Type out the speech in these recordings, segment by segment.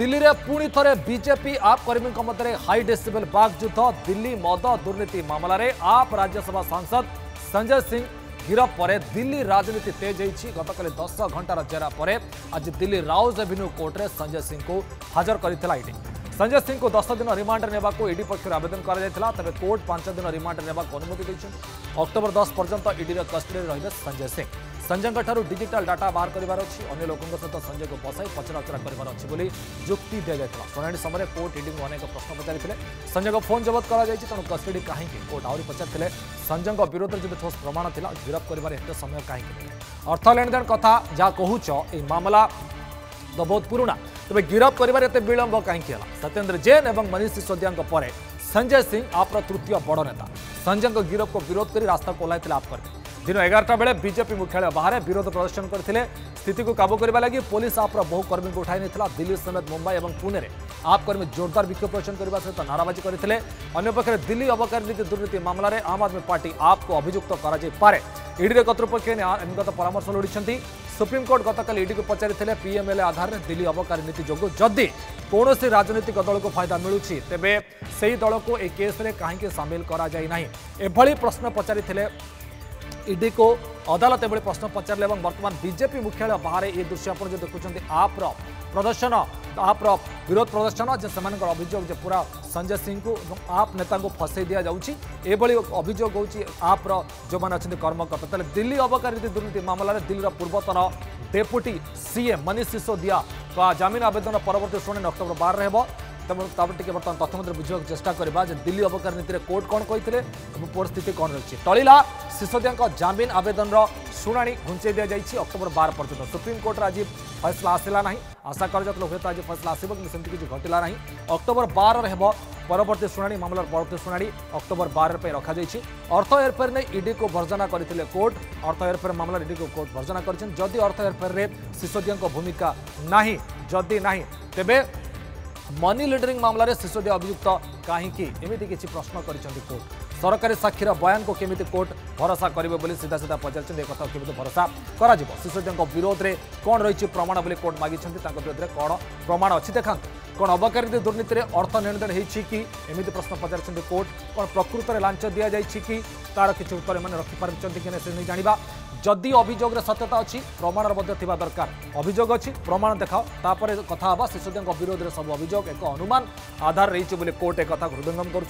दिल्ली में पुणी थे बीजेपी आप कर्मी मध्य हाई डेसिबल बागयुद्ध। दिल्ली मद दुर्नीति मामला रे आप राज्यसभा सांसद संजय सिंह गिरफ पर दिल्ली राजनीति तेज होती। गतकाली 10 घंटार जेरा पर आज दिल्ली राउज एवेन्यू कोर्टे संजय सिंह को हाजर करता ईडी। संजय सिंह को 10 दिन रिमांड नेबा को ईडी पक्ष आवेदन करा तेरे कोर्ट 5 दिन रिमांड नेबा को अनुमति देती। अक्टोबर 10 पर्यंत ईडी कस्टडी रहिबे संजय सिंह। संजय ठारू डिजिटल डाटा बाहर करार अच्छी अन्य लोकों सहित संजय को बसाई पचराउचरा करार अच्छी युक्ति दी जाता। शुणाणी समय कोर्ट ईडी को अनेक प्रश्न पचारि संजय को फोन जबत कर तेणु कस्टडी कहीं कोर्ट आहरी पचारि संजय विरोध में जो ठोस प्रमाण था गिरफ करते समय कहीं अर्थ लेणदेण कथा जहाँ कहूच ये मामला तो बहुत पुराना तेज गिरफ कर विलंब कहीं। सत्येंद्र जैन और मनीष सिसोदिया संजय सिंह आप्र तृतीय बड़ नेता संजय गिरफ को विरोध कर रास्ता को ओल्ल आप कर दिन 11टा बेले बीजेपी मुख्यालय बाहर विरोध प्रदर्शन करते। स्थिति को काबू करने लगी पुलिस आप्र बहु कर्मी को उठाई नहीं। दिल्ली समेत मुंबई और पुणे में आप कर्मी जोरदार विक्षोभ प्रदर्शन करने सहित नाराबाजी करते। अन्यपक्ष दिल्ली अबकारी नीति दुर्नीति मामलें आम आदमी पार्टी आप को अभियुक्त करे ईडी कर्तृपक्ष निगत परामर्श लोड़ी। सुप्रीमकोर्ट गतकाल ईडी को पचारि पीएमएलए आधार में दिल्ली अबकारी नीति जो जदि कौन राजनीतिक दल को फायदा मिलूँ तेबे से दल को एक केस में कहीं सामिल कर प्रश्न पचारि ईडी को अदालत एभली प्रश्न पचारे। बर्तमान बीजेपी मुख्यालय बाहर ये दृश्य आप देखुं आप्र प्रदर्शन आप्र विरोध प्रदर्शन जे से अभियोग पूरा संजय सिंह को आप नेता को फसई दि जाऊँगी एभली अभियोग होची आप्र जो मैंने अच्छे कर्मकर्ता। तेल दिल्ली अबकारी नीति दुर्नीति मामलें दिल्ली पूर्वतन डेपुटी सीएम मनीष सिसोदिया का जमीन आवेदन परवर्ती शुणी अक्टोबर 12 हो। बर्तमान तथ्यमंत्री बुझाक चेष्टा करवा दिल्ली अबकारी नीति कोर्ट कौन कहते परिस्थिति कौन रही टलिला। सिसोदिया जमीन आवेदन शुणाणी घुंचे दि जाएगी अक्टोबर 12 पर्यटन। सुप्रीमकोर्टर आज फैसला आसला ना आशा कर हूँ तो आज फैसला आसो कि सेमती किसी घटला ना। अक्टोबर 12 हो परवर्ती शुणाणी मामलार परवर्ती शुणाणी अक्टोबर 12 पर रखा जाएगी। अर्थ हेरफेर नहीं ईडी को भर्जना करते कोर्ट। अर्थ हेरफेर मामलार ईडी को कोर्ट भर्जना करदि अर्थ हेरफेर में सिसोदिया भूमिका ना जदि ना तेबे मनी लिडरिंग मामलें सिसोदिया अभियुक्त कहीं एमती किसी प्रश्न कर सरकारी साक्षीर बयान को केमी कोर्ट भरोसा करेंगे सीधा सीधा पचार कमी भरोसा कर सिसोदिया विरोध में कौन रही प्रमाण बोली कोर्ट मागिं विरोध में कौन प्रमाण अच्छी देखा कौन अबकारी दुर्नीति में अर्थ लेणदेण होमती प्रश्न पचार कोर्ट कौन प्रकृत में लांच दि जाए कि तार किसी उत्तर मैंने रखिपार्टी कि नहीं जाना। जदि अभियोग सत्यता अच्छी प्रमाण दरकार अभियोग अच्छी प्रमाण देखाओ तापर कथा हाँ। सिसोदिया विरोध में सब अभियोग एक अनुमान आधार रही बोली कोर्ट एक हृदयंगम कर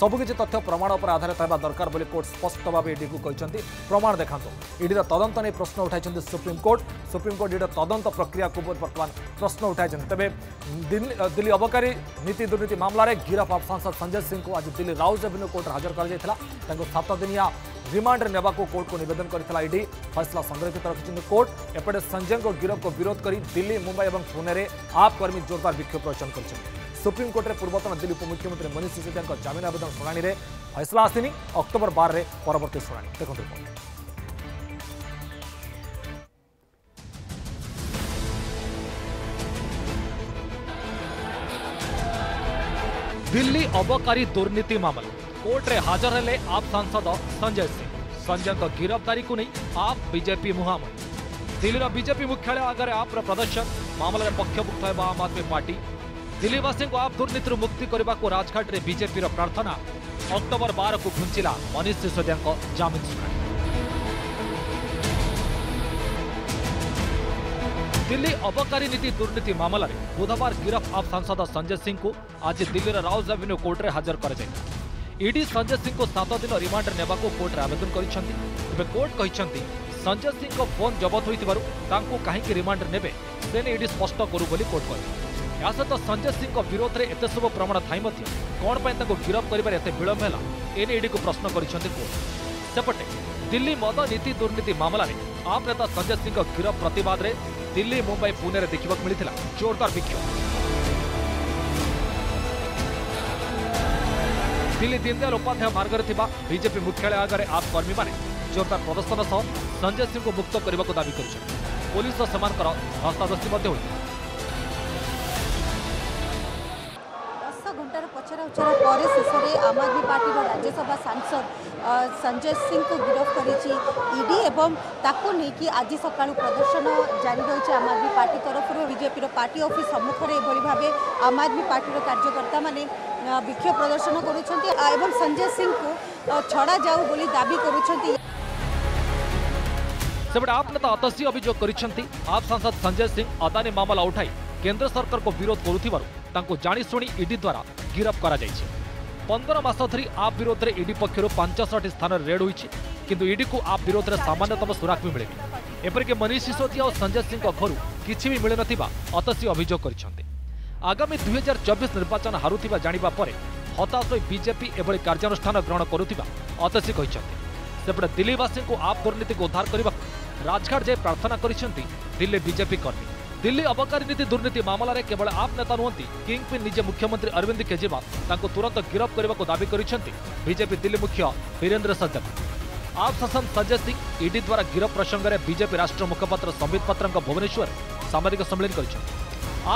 सबकिछि तथ्य प्रमाण पर आधारित होगा दरकार बोली कोर्ट स्पष्ट भाव ईडी को कहते प्रमाण देखा। ईडीर तदंत नहीं प्रश्न उठाई सुप्रीमकोर्ट। सुप्रीमकोर्ट ईडीर तदंत प्रक्रिया को बर्तमान प्रश्न उठाई। तेज दिल्ली अबकारी नीति दुर्नीति मामलें गिरफ सांसद संजय सिंह को आज दिल्ली राउज एवेन्यू कोर्ट हाजर कर 7 दिनिया रिमांड नेबा को कोर्ट को निवेदन करता ईडी फैसला संरक्षित रखिंट। कोर्ट एपटे संजय को गिरफ को विरोध कर दिल्ली मुंबई और पुणे में आप कर्मी जोरदार विक्षोभ प्रदर्शन कर सुप्रीमकोर्ट में पूर्वतन दिल्ली उपमुख्यमंत्री मनीष सिसोदिया जमीन आवेदन शुणाणी में फैसला आसनी अक्टोबर 12 में परवर्ती शुणाणी देखते। दिल्ली अबकारी दुर्नीति मामला कोर्ट रे हाजर हेले आप सांसद संजय सिंह। संजय गिरफ्तारी को नहीं आप बीजेपी मुहांमुही। दिल्ली बीजेपी मुख्यालय आगे आप प्रदर्शन मामलें पक्षभुक्त है आम आदमी पार्टी। दिल्लीवासी को आप दुर्नीति मुक्ति करने को राजघाट में बीजेपी प्रार्थना। अक्टोबर 12 को घुंचला मनीष सिसोदिया जमीन शुणाणी। दिल्ली अबकारी नीति दुर्नीति मामलें बुधवार गिरफ आप सांसद संजय सिंह को आज दिल्ली राउज एवेन्यू कोर्ट में हाजर कर ईडी संजय सिंह को 7 दिन रिमांड नेबा को कोर्ट आवेदन करे। कोर्ट कहते संजय सिंह को फोन जबत होती कहीं रिमांड नेबे से ईडी स्पष्ट करू बोली कोर्ट कहे। या सहित संजय सिंह को विरोध में एत सब प्रमाण थाई कौन गिरफ कर विलंब है एने ईडी को प्रश्न करपटे दिल्ली मद नीति दुर्नीति मामलें आप नेता संजय सिंह गिरफ प्रतिवाद में दिल्ली मुंबई पुणे में देखा मिलता जोरदार विक्षोभ। दिल्ली दीनदयाल उपाध्याय मार्ग में बीजेपी मुख्यालय आगे आप कर्मी माने जोरदार प्रदर्शन सह संजय सिंह को मुक्त करने को दावी कर पुलिस से धस्ताधस्ती 10 घंटार पचरा सूचना पर शेषे आम आदमी पार्टी राज्यसभा सांसद संजय सिंह को गिरफ करीडी आज सका प्रदर्शन जारी रही आम आदमी पार्टी तरफ बीजेपी पार्टी अफिस् सम्मुखें यह भाव आम आदमी पार्टी कार्यकर्ता मैंने विक्षोभ प्रदर्शन कर संजय सिंह को छड़ा जाऊ बोली दाबी कर सेपटे आप नेता आतसी अभियोग करिसेंती आप सांसद संजय सिंह अदानी मामला उठाई केंद्र सरकार को विरोध करुथिबारु जाणीशुणी ईडी द्वारा गिरफ करा जाइछे। 15 मास धरी आप विरोध में ईडी पक्षर 65 स्थान रेड होइछे किंतु ईडी को आप विरोध में सामान्यतम सुराग भी मिलेनि एपरिक मनीष सिसोदिया और संजय सिंह घर किसी भी मिले ना आतसी अभियोग करिसेंती। आगामी 2024 निर्वाचन हारुथिबा जानिबा परे हताश होई बीजेपी एभଳି कार्यानुष्ठान ग्रहण करुथिबा आतसी कहिसेंती। सेपटे दिल्लीवासी को आप दुर्नीति को उद्धार करने राजघाट जाए प्रार्थना करिसेंती दिल्ली बीजेपी कर्मी। दिल्ली अबकारी नीति दुर्नीति मामला रे केवल आप नेता नुहति किंगपिन निजे मुख्यमंत्री अरविंद केजरीवाल तुरंत गिरफ करने को दावी करिसेंती बीजेपी दिल्ली मुख्य वीरेंद्र सज्जन। आप शासन संजय सिंह ईडी द्वारा गिरफ प्रसंग में बीजेपी राष्ट्र मुखपात्र संबित पात्र भुवनेश्वर सामाजिक सम्मेलन कर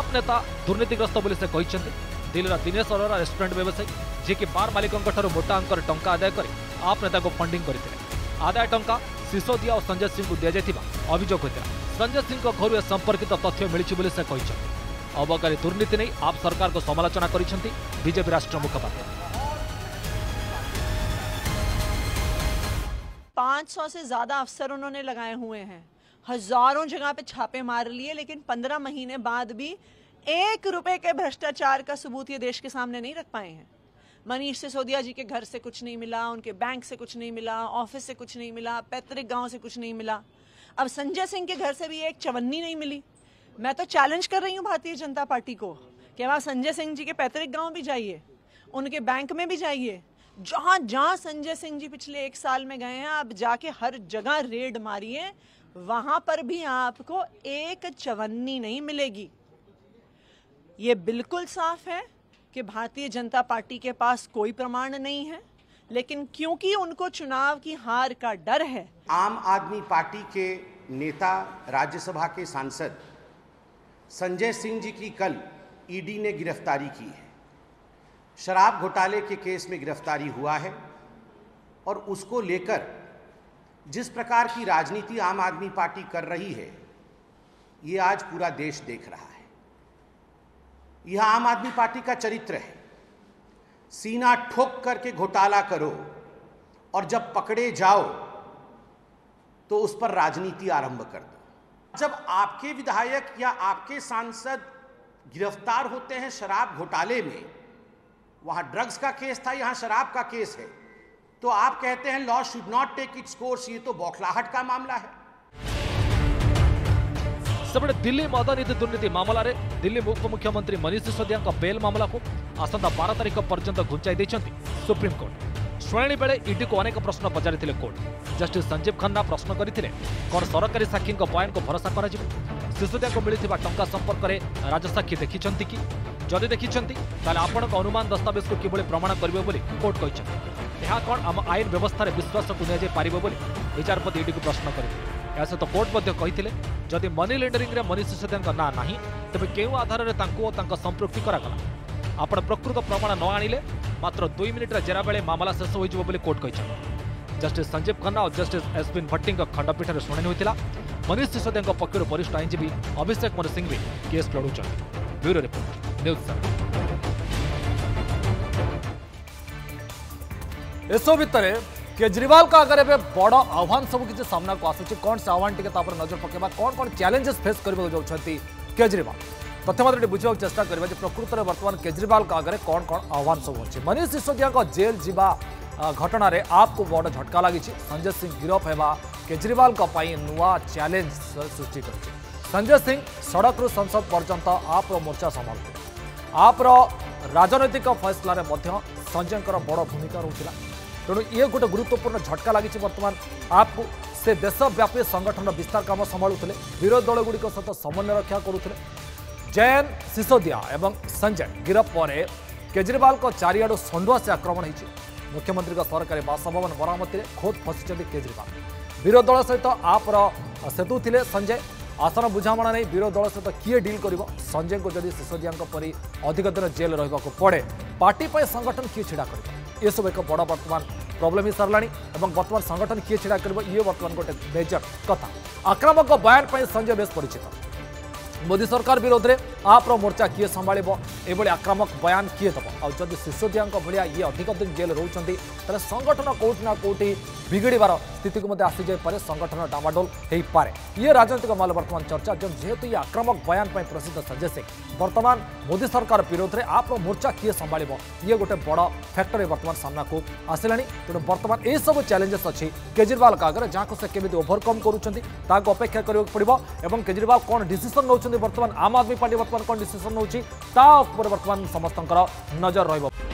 आप नेता दुर्नीतिग्रस्त बोली से कहिसेंती। दिल्लीर दिनेश अरोरा रेस्टोरेंट व्यवसायी जी कि बार मालिकों मोटा अंकर टंका आदाय कर आप नेता को फंडिंग करते आदाय टंका सिसोदिया और संजय सिंह को दि अभियोग होता। संजय सिंह घर ए संपर्कित तथ्य मिली से अबकारी दुर्नीति नहीं आप सरकार को समालोचना करिसेंती बीजेपी राष्ट्र मुखपात्र। 500 से ज्यादा अफसर उन्होंने लगाए हुए हैं, हजारों जगह पे छापे मार लिए, लेकिन 15 महीने बाद भी 1 रुपए के भ्रष्टाचार का सबूत ये देश के सामने नहीं रख पाए हैं। मनीष सिसोदिया जी के घर से कुछ नहीं मिला, उनके बैंक से कुछ नहीं मिला, ऑफिस से कुछ नहीं मिला, पैतृक गांव से कुछ नहीं मिला। अब संजय सिंह के घर से भी एक चवन्नी नहीं मिली। मैं तो चैलेंज कर रही हूँ भारतीय जनता पार्टी को कि वहाँ संजय सिंह जी के पैतृक गांव भी जाइए, उनके बैंक में भी जाइए, जहाँ जहाँ संजय सिंह जी पिछले 1 साल में गए हैं आप जाके हर जगह रेड मारिए, वहाँ पर भी आपको 1 चवन्नी नहीं मिलेगी। ये बिल्कुल साफ है कि भारतीय जनता पार्टी के पास कोई प्रमाण नहीं है, लेकिन क्योंकि उनको चुनाव की हार का डर है। आम आदमी पार्टी के नेता राज्यसभा के सांसद संजय सिंह जी की कल ईडी ने गिरफ्तारी की है। शराब घोटाले के केस में गिरफ्तारी हुआ है और उसको लेकर जिस प्रकार की राजनीति आम आदमी पार्टी कर रही है ये आज पूरा देश देख रहा है। यह आम आदमी पार्टी का चरित्र है, सीना ठोक करके घोटाला करो और जब पकड़े जाओ तो उस पर राजनीति आरंभ कर दो। जब आपके विधायक या आपके सांसद गिरफ्तार होते हैं शराब घोटाले में, वहां ड्रग्स का केस था, यहां शराब का केस है, तो आप कहते हैं law should not take its course, ये तो बौखलाहट का मामला है। सबडे दिल्ली मदनीति दुर्नीति मामला रे दिल्ली उपमुख्यमंत्री मनीष सिसोदिया बेल मामला को आसंता 12 तारीख पर्यंत घुंचाई देइछंती सुप्रीमकोर्ट। शुणाणी बेले ईडी को अनेक प्रश्न पचारि कोर्ट जस्टिस संजीव खन्ना प्रश्न करते कौन सरकारी साक्षी बयान को भरोसा कर सिसोदिया को मिलता टंका संपर्क में राजसाक्षी देखिंट कि जदि देखिंट आपण अनुमान दस्तावेज को किभली प्रमाण करेंगे कोर्ट कहते हैं कौन आम आईन व्यवस्था विश्वास को नि पारे विचारपति ईडी को प्रश्न करते। या सहित कोर्ट जदि मनी लेंडरिंग में मनीष सिसोदिया ना ना तेज के आधार में संपृक्ति कराला आपण प्रकृत प्रमाण न आणिले मात्र 2 मिनिट्र जेरा बेले मामला शेष हो कोर्ट कहते। जस्टिस संजीव खन्ना और जस्टिस एसविन भट्टी खंडपीठ में शुणी होता। मनीष सिसोदिया पक्षर वरिष्ठ आईनजीवी अभिषेक मनु सिंह भी केस लड़ुं। Bureau report news seven. Kejriwal का अगर एवं बड़ आह्वान सब किसी सामना को आसूँ कौन से आह्वान टी नजर पकेबा कौन कौन चैलेंजेस फेस करने जाती केजरीवाल तथ्यमात्र बुझा चेस्टा करेंगे जो प्रकृत में बर्तमान केजरीवाल का आगे कौन कौन आह्वान सब अच्छे। मनीष सिसोदिया जेल जावा घटना रे आपको बड़ झटका लगी। संजय सिंह गिरफ होगा केजरीवाल नुआ चैलेंज सृष्टि कर। संजय सिंह सड़कू संसद पर्यंत आप मोर्चा संभालते आप राजनैतिक फैसलें संजय बड़ भूमिका रही तेणु ये गोटे गुरुत्वपूर्ण झटका लगी बर्तमान आपको से देशव्यापी संगठन विस्तार काम संभालुले विरोधी दल गुड़िक सहित समन्वय रक्षा करुले। जयंत सिसोदिया एवं संजय गिरफ पर केजरीवाल चारिआड़ षंडुआ से आक्रमण होती। मुख्यमंत्री सरकारी बासभवन बरामती में खोद फसी केजरीवाल विरोधी दल सहित आप सेतु संजय आसन बुझामणा नहीं विरोधी दल सहित किए डील कर संजय को जदि सिसोदिया परी अधिक दिन जेल रहा पड़े पार्टी संगठन किए ढड़ा कर सब एक बड़ बर्तमान प्रोब्लेम हो सारा बर्तमान संगठन किए ढड़ा कर ये बर्तमान गोटे मेजर कथा आक्रामक बयान पर संजय बेस परिचित मोदी सरकार विरोध में आप्र मोर्चा किए संभाल आक्रामक बयान किए दब आदि सिसोदिया भाया ये अधिक दिन जेल रोचान तेल संगठन कौटि ना कौटि बिगिड़ार स्थित को आसी जापे संगठन डामाडोल हो पाए ये राजनीतिक माल बर्तमान चर्चा जो जेहेतु ये आक्रामक बयान पर प्रसिद्ध संजय सिंह बर्तमान मोदी सरकार विरोध में आप्र मोर्चा किए संभाल ये गोटे बड़ फैक्टर बर्तमान सामना को आसला तेणु बर्तमान ये सब चैलेंजेस अच्छी केजरीवाल का आगे जहाँ से केमी ओभरकम करेक्षा करने पड़ो और केजरीवाल कौन डिसीजन नौकरी बर्तमान आम आदमी पार्टी बर्तमान कौन डिसीजन नौकरी ता बर्तमान समस्त नजर रही।